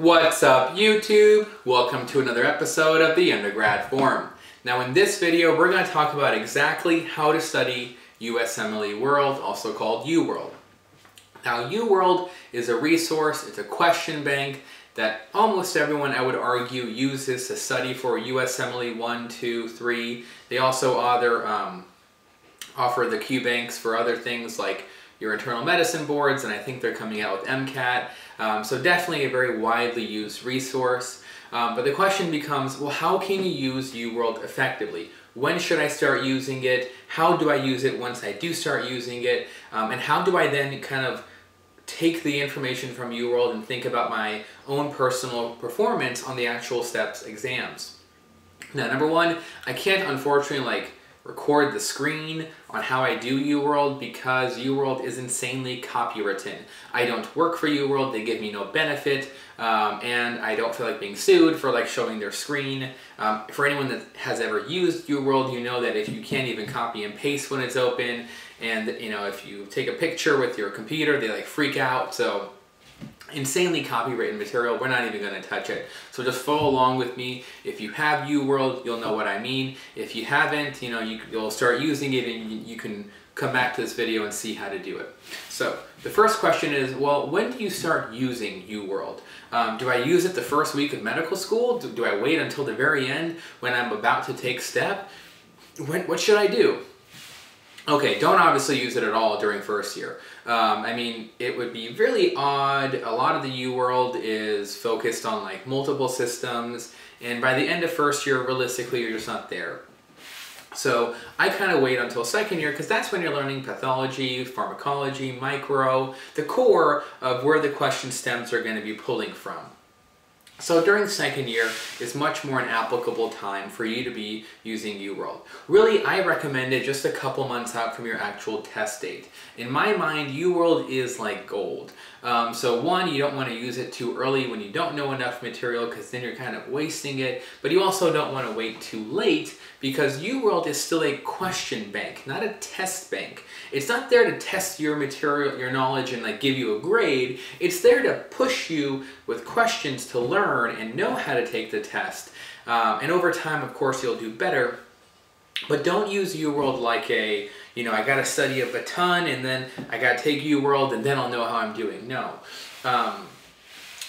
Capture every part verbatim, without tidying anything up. What's up, YouTube? Welcome to another episode of the Undergrad Forum. Now in this video, we're going to talk about exactly how to study U S M L E World, also called UWorld. Now UWorld is a resource, it's a question bank that almost everyone, I would argue, uses to study for U S M L E one, two, three. They also other, um, offer the QBanks for other things like your internal medicine boards, and I think they're coming out with MCAT. Um, so definitely a very widely used resource. Um, but the question becomes, well, how can you use UWorld effectively? When should I start using it? How do I use it once I do start using it? Um, and how do I then kind of take the information from UWorld and think about my own personal performance on the actual STEPS exams? Now, number one, I can't unfortunately like record the screen on how I do UWorld because UWorld is insanely copywritten. I don't work for UWorld, they give me no benefit, um, and I don't feel like being sued for like showing their screen. Um, for anyone that has ever used UWorld, you know that if you can't even copy and paste when it's open, and you know if you take a picture with your computer, they like freak out. So insanely copywritten material, we're not even going to touch it. So just follow along with me. If you have UWorld, you'll know what I mean. If you haven't, you know, you, you'll start using it and you, you can come back to this video and see how to do it. So the first question is, well, when do you start using UWorld? Um, do I use it the first week of medical school? Do, do I wait until the very end when I'm about to take STEP? When, what should I do? Okay, don't obviously use it at all during first year. Um, I mean, it would be really odd. A lot of the UWorld is focused on like multiple systems, and by the end of first year, realistically, you're just not there. So I kind of wait until second year because that's when you're learning pathology, pharmacology, micro, the core of where the question stems are going to be pulling from. So during the second year is much more an applicable time for you to be using UWorld. Really, I recommend it just a couple months out from your actual test date. In my mind, UWorld is like gold. Um, so one, you don't want to use it too early when you don't know enough material because then you're kind of wasting it, but you also don't want to wait too late because UWorld is still a question bank, not a test bank. It's not there to test your material, your knowledge and like give you a grade. It's there to push you with questions to learn and know how to take the test, um, and over time of course you'll do better, but don't use UWorld like a, you know, I gotta study up a ton and then I gotta take UWorld and then I'll know how I'm doing. No, um,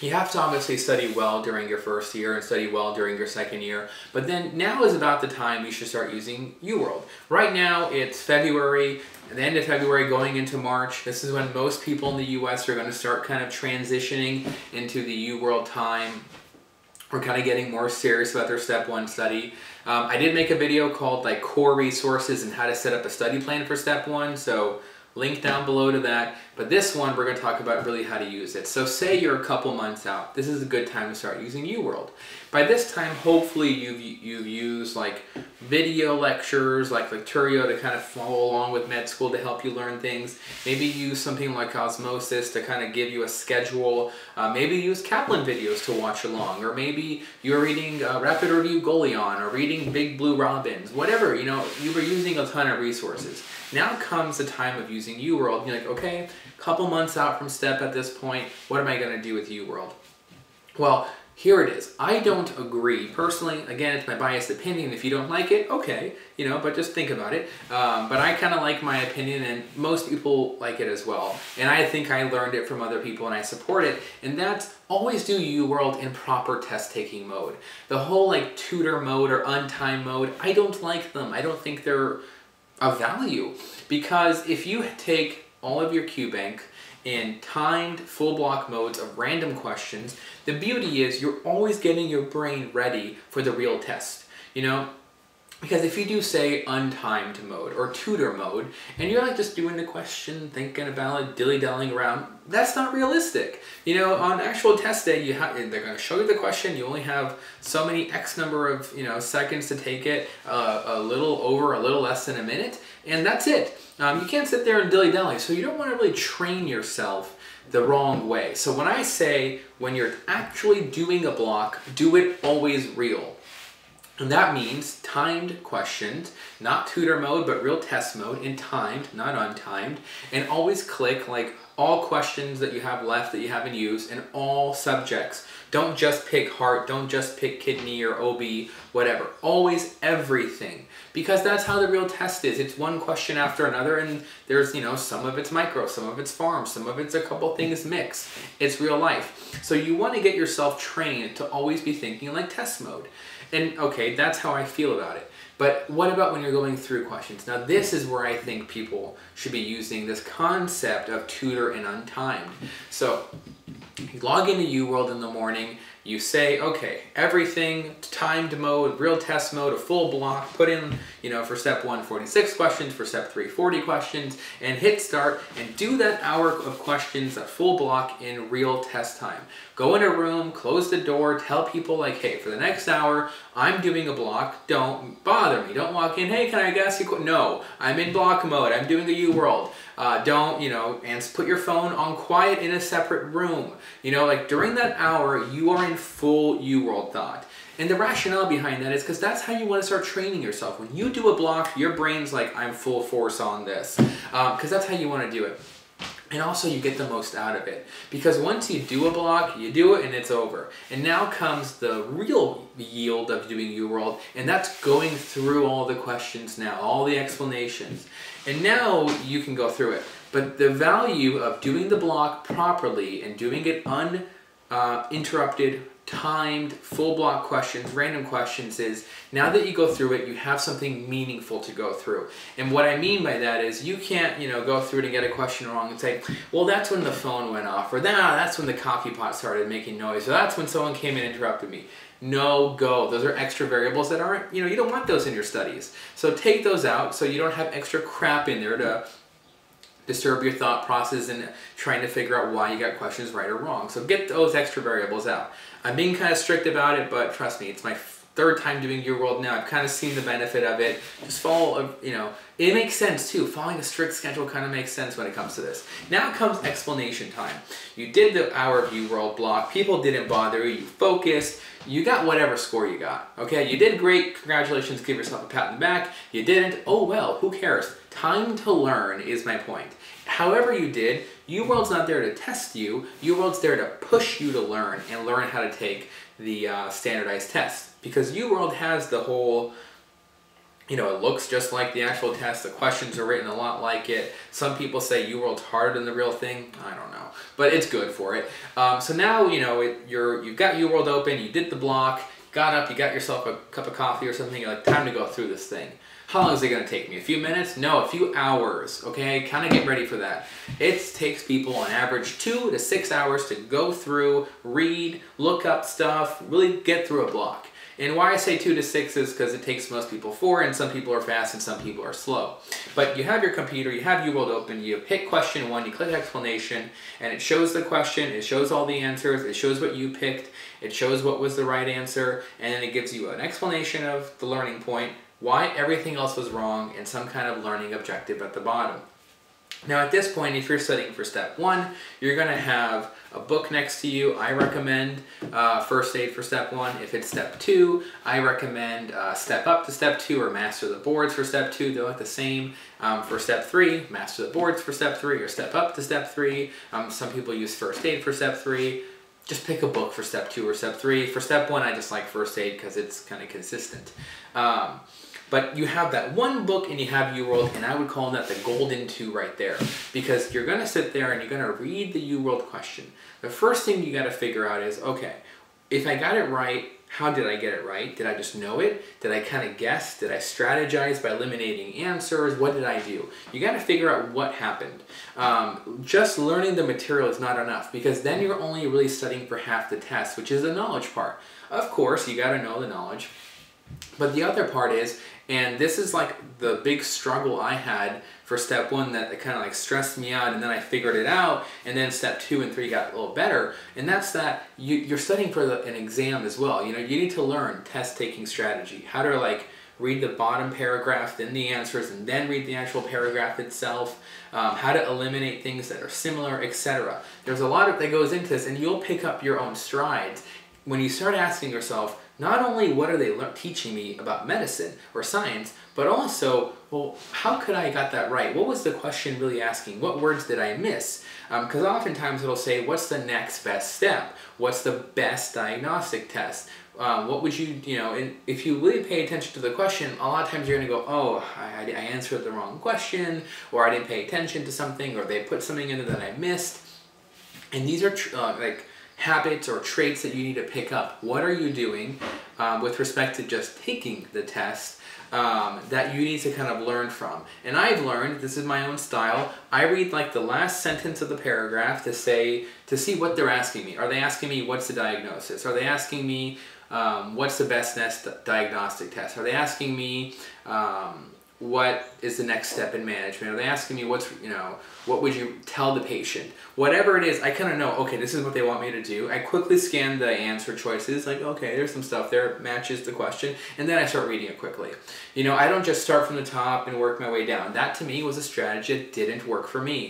you have to obviously study well during your first year and study well during your second year, but then now is about the time you should start using UWorld. Right now it's February, at the end of February going into March. This is when most people in the U S are going to start kind of transitioning into the UWorld time. We're kind of getting more serious about their STEP one study. Um, I did make a video called like core resources and how to set up a study plan for STEP one, so link down below to that, but this one we're going to talk about really how to use it. So say you're a couple months out, this is a good time to start using UWorld. By this time, hopefully you've, you've used like video lectures, like Lecturio to kind of follow along with med school to help you learn things. Maybe use something like Osmosis to kind of give you a schedule. Uh, maybe use Kaplan videos to watch along, or maybe you're reading uh, Rapid Review Golion or reading Big Blue Robins, whatever, you know, you were using a ton of resources. Now comes the time of using UWorld. You're like, okay, a couple months out from STEP at this point, what am I going to do with UWorld? Well, here it is. I don't agree. Personally, again, it's my biased opinion. If you don't like it, okay, you know, but just think about it. Um, but I kind of like my opinion, and most people like it as well. And I think I learned it from other people, and I support it. And that's always do UWorld in proper test-taking mode. The whole, like, tutor mode or untimed mode, I don't like them. I don't think they're of value, because if you take all of your QBank in timed full block modes of random questions, the beauty is you're always getting your brain ready for the real test, you know? Because if you do say untimed mode or tutor mode, and you're like just doing the question, thinking about it, dilly-dallying around, that's not realistic. You know, on actual test day, you have, they're going to show you the question. You only have so many X number of, you know, seconds to take it, uh, a little over, a little less than a minute, and that's it. Um, you can't sit there and dilly-dally, so you don't want to really train yourself the wrong way. So when I say when you're actually doing a block, do it always real. And that means timed questions, not tutor mode, but real test mode, and timed, not untimed, and always click like all questions that you have left that you haven't used and all subjects. Don't just pick heart, don't just pick kidney or O B, whatever. Always everything, because that's how the real test is. It's one question after another, and there's, you know, some of it's micro, some of it's farm, some of it's a couple things mixed. It's real life. So you want to get yourself trained to always be thinking like test mode. And okay, that's how I feel about it. But what about when you're going through questions? Now this is where I think people should be using this concept of tutor and untimed. So you log into UWorld in the morning, you say, okay, everything, timed mode, real test mode, a full block, put in, you know, for step one, forty-six questions, for step three, forty questions, and hit start, and do that hour of questions, that full block in real test time. Go in a room, close the door, tell people like, hey, for the next hour, I'm doing a block, don't bother me, don't walk in, hey, can I ask you, no, I'm in block mode, I'm doing a UWorld. Uh, don't, you know, and put your phone on quiet in a separate room. You know, like during that hour, you are in full UWorld thought. And the rationale behind that is because that's how you want to start training yourself. When you do a block, your brain's like, I'm full force on this. Because um, that's how you want to do it. And also you get the most out of it. Because once you do a block, you do it and it's over. And now comes the real yield of doing UWorld, and that's going through all the questions now, all the explanations. And now you can go through it. But the value of doing the block properly and doing it uninterrupted, uh, timed, full block questions, random questions is now that you go through it, you have something meaningful to go through. And what I mean by that is you can't, you know, go through it and get a question wrong and say, well, that's when the phone went off, or nah, that's when the coffee pot started making noise, or that's when someone came and interrupted me. No go. Those are extra variables that aren't, you know, you don't want those in your studies. So take those out so you don't have extra crap in there to disturb your thought process and trying to figure out why you got questions right or wrong. So get those extra variables out. I'm being kind of strict about it, but trust me, it's my third time doing UWorld now. I've kind of seen the benefit of it. Just follow, you know, it makes sense too. Following a strict schedule kind of makes sense when it comes to this. Now comes explanation time. You did the hour of UWorld block. People didn't bother you. You focused. You got whatever score you got. Okay, you did great. Congratulations. Give yourself a pat on the back. You didn't. Oh well, who cares? Time to learn is my point. However you did, UWorld's not there to test you. UWorld's there to push you to learn and learn how to take the uh, standardized test. Because UWorld has the whole, you know, it looks just like the actual test. The questions are written a lot like it. Some people say UWorld's harder than the real thing. I don't know, but it's good for it. Um, so now, you know, it, you're, you've got UWorld open, you did the block, got up, you got yourself a cup of coffee or something, you're like, time to go through this thing. How long is it going to take me? A few minutes? No, a few hours, okay? Kind of get ready for that. It takes people on average two to six hours to go through, read, look up stuff, really get through a block. And why I say two to six is because it takes most people four, and some people are fast and some people are slow. But you have your computer, you have UWorld open, you hit question one, you click explanation, and it shows the question, it shows all the answers, it shows what you picked, it shows what was the right answer, and then it gives you an explanation of the learning point, why everything else was wrong, and some kind of learning objective at the bottom. Now at this point, if you're studying for step one, you're going to have a book next to you. I recommend uh, First Aid for step one. If it's step two, I recommend uh, Step Up to step two or Master the Boards for step two. They're like the same um, for step three, Master the Boards for step three, or Step Up to step three. Um, some people use First Aid for step three. Just pick a book for step two or step three. For step one, I just like First Aid because it's kind of consistent. Um, But you have that one book and you have UWorld, and I would call that the golden two right there. Because you're going to sit there and you're going to read the UWorld question. The first thing you got to figure out is, okay, if I got it right, how did I get it right? Did I just know it? Did I kind of guess? Did I strategize by eliminating answers? What did I do? You got to figure out what happened. Um, just learning the material is not enough, because then you're only really studying for half the test, which is the knowledge part. Of course, you got to know the knowledge. But the other part is, and this is like the big struggle I had for step one that kind of like stressed me out, and then I figured it out, and then step two and three got a little better, and that's that you, you're studying for the, an exam as well. You know, you need to learn test-taking strategy, how to like read the bottom paragraph, then the answers, and then read the actual paragraph itself, um, how to eliminate things that are similar, et cetera. There's a lot of, that goes into this, and you'll pick up your own strides. when you start asking yourself, not only what are they teaching me about medicine or science, but also, well, how could I got that right? What was the question really asking? What words did I miss? Because um, oftentimes it'll say, what's the next best step? What's the best diagnostic test? Um, what would you, you know, and if you really pay attention to the question, a lot of times you're going to go, oh, I, I answered the wrong question, or I didn't pay attention to something, or they put something in it that I missed. And these are tr uh, like habits or traits that you need to pick up. What are you doing um, with respect to just taking the test um, that you need to kind of learn from? And I've learned, this is my own style, I read like the last sentence of the paragraph to say, to see what they're asking me. Are they asking me what's the diagnosis? Are they asking me Um, what's the best next diagnostic test? Are they asking me um, what is the next step in management? Are they asking me what's, you know, what would you tell the patient? Whatever it is, I kind of know, okay, this is what they want me to do. I quickly scan the answer choices, like, okay, there's some stuff there, matches the question, and then I start reading it quickly. You know, I don't just start from the top and work my way down. That to me was a strategy that didn't work for me,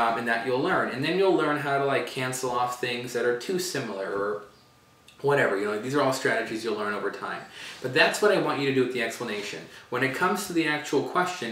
um, and that you'll learn. And then you'll learn how to like cancel off things that are too similar or whatever, you know, these are all strategies you'll learn over time. But that's what I want you to do with the explanation. When it comes to the actual question,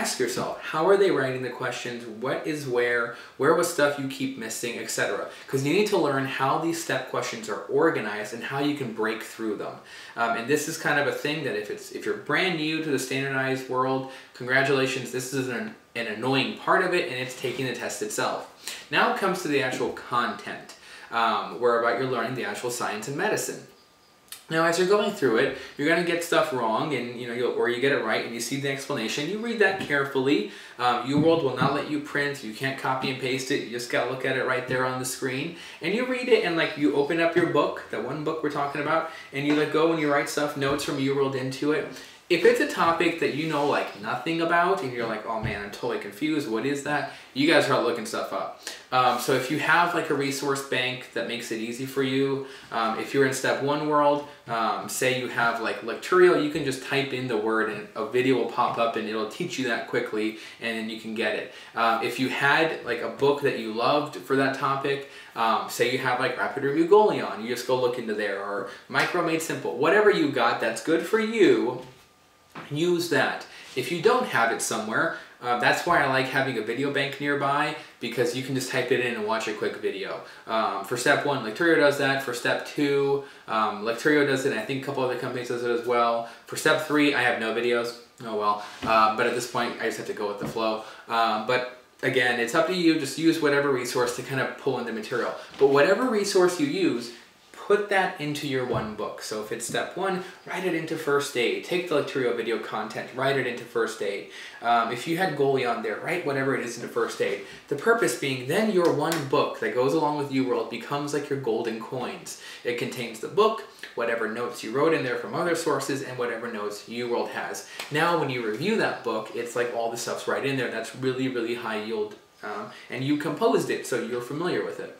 ask yourself, how are they writing the questions? What is where? Where was stuff you keep missing, et cetera? Because you need to learn how these step questions are organized and how you can break through them. Um, and this is kind of a thing that if it's if you're brand new to the standardized world, congratulations, this is an, an annoying part of it, and it's taking the test itself. Now it comes to the actual content. Um, whereabout you're learning the actual science and medicine. Now, as you're going through it, you're going to get stuff wrong, and you know, you'll, or you get it right, and you see the explanation. You read that carefully. Um, UWorld will not let you print. You can't copy and paste it. You just got to look at it right there on the screen, and you read it. And like, you open up your book, that one book we're talking about, and you let go and you write stuff, notes from UWorld into it. If it's a topic that you know like nothing about and you're like, oh man, I'm totally confused, what is that? You guys are looking stuff up. Um, so if you have like a resource bank that makes it easy for you, um, if you're in Step One World, um, say you have like Lecturio, you can just type in the word and a video will pop up and it'll teach you that quickly, and then you can get it. Um, if you had like a book that you loved for that topic, um, say you have like Rapid Review Goalion, you just go look into there, or Micro Made Simple, whatever you got that's good for you, use that. If you don't have it somewhere, uh, that's why I like having a video bank nearby, because you can just type it in and watch a quick video. Um, for Step One, Lecturio does that. For Step Two, um, Lecturio does it, and I think a couple other companies does it as well. For Step Three, I have no videos. Oh well. Um, but at this point, I just have to go with the flow. Um, but again, it's up to you. Just use whatever resource to kind of pull in the material. But whatever resource you use, put that into your one book. So if it's Step One, write it into First Aid. Take the Lecturio video content, write it into First Aid. Um, if you had Goalie on there, write whatever it is into First Aid. The purpose being, then your one book that goes along with UWorld becomes like your golden coins. It contains the book, whatever notes you wrote in there from other sources, and whatever notes UWorld has. Now when you review that book, it's like all the stuff's right in there. That's really, really high yield. Um, and you composed it, so you're familiar with it.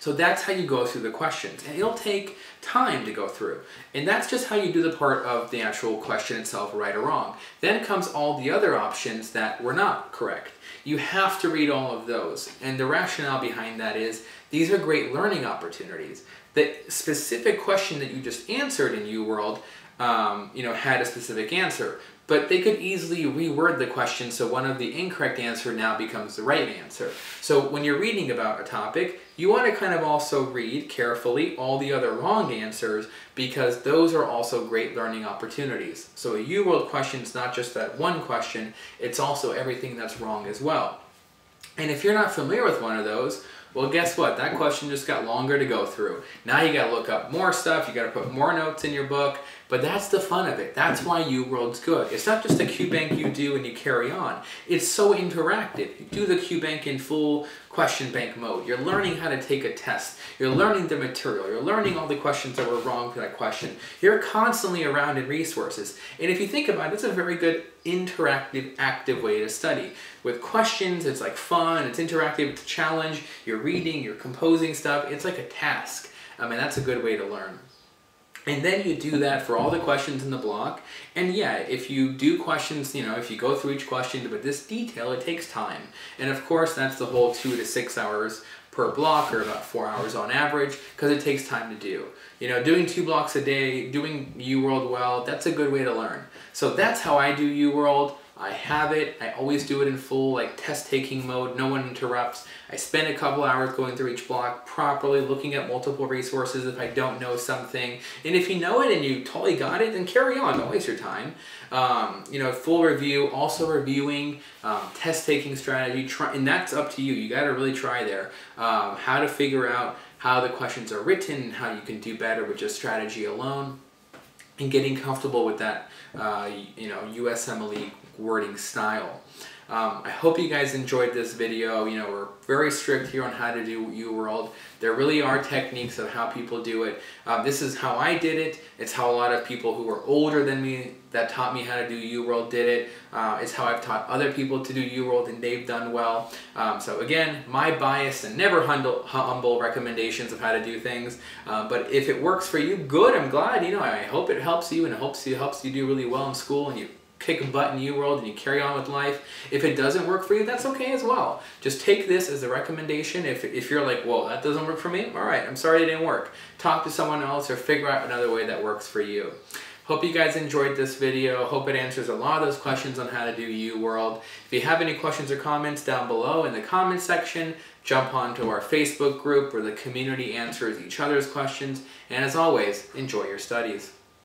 So that's how you go through the questions, and it'll take time to go through. And that's just how you do the part of the actual question itself, right or wrong. Then comes all the other options that were not correct. You have to read all of those, and the rationale behind that is these are great learning opportunities. The specific question that you just answered in UWorld, um, you know, had a specific answer, but they could easily reword the question so one of the incorrect answer now becomes the right answer. So when you're reading about a topic, you want to kind of also read carefully all the other wrong answers, because those are also great learning opportunities. So a UWorld question is not just that one question, it's also everything that's wrong as well. And if you're not familiar with one of those, well, guess what? That question just got longer to go through. Now you got to look up more stuff. You got to put more notes in your book. But that's the fun of it. That's why UWorld's good. It's not just a QBank you do and you carry on. It's so interactive. You do the QBank in full question bank mode. You're learning how to take a test. You're learning the material. You're learning all the questions that were wrong for that question. You're constantly around in resources. And if you think about it, it's a very good interactive, active way to study. With questions, it's like fun, it's interactive, it's a challenge. You're reading, you're composing stuff. It's like a task. I mean, that's a good way to learn. And then you do that for all the questions in the block. And yeah, if you do questions, you know, if you go through each question with this detail, it takes time. And of course, that's the whole two to six hours per block, or about four hours on average, because it takes time to do. You know, doing two blocks a day, doing U World well, that's a good way to learn. So that's how I do U World. I have it, I always do it in full, like test taking mode, no one interrupts. I spend a couple hours going through each block properly, looking at multiple resources if I don't know something. And if you know it and you totally got it, then carry on, don't waste your time. Um, you know, full review, also reviewing, um, test taking strategy, try, and that's up to you, you gotta really try there. Um, how to figure out how the questions are written, and how you can do better with just strategy alone, and getting comfortable with that, uh, you know, U S M L E wording style. Um, I hope you guys enjoyed this video. You know, we're very strict here on how to do U World. There really are techniques of how people do it. Um, this is how I did it. It's how a lot of people who were older than me that taught me how to do U World did it. Uh, it's how I've taught other people to do U World and they've done well. Um, so again, my bias and never humble recommendations of how to do things. Uh, but if it works for you, good, I'm glad. You know, I hope it helps you and it helps you, helps you do really well in school and you kick a butt in U World and you carry on with life. If it doesn't work for you, that's okay as well. Just take this as a recommendation. If, if you're like, well, that doesn't work for me, all right, I'm sorry it didn't work. Talk to someone else or figure out another way that works for you. Hope you guys enjoyed this video. Hope it answers a lot of those questions on how to do U World. If you have any questions or comments down below in the comment section, jump onto our Facebook group where the community answers each other's questions. And as always, enjoy your studies.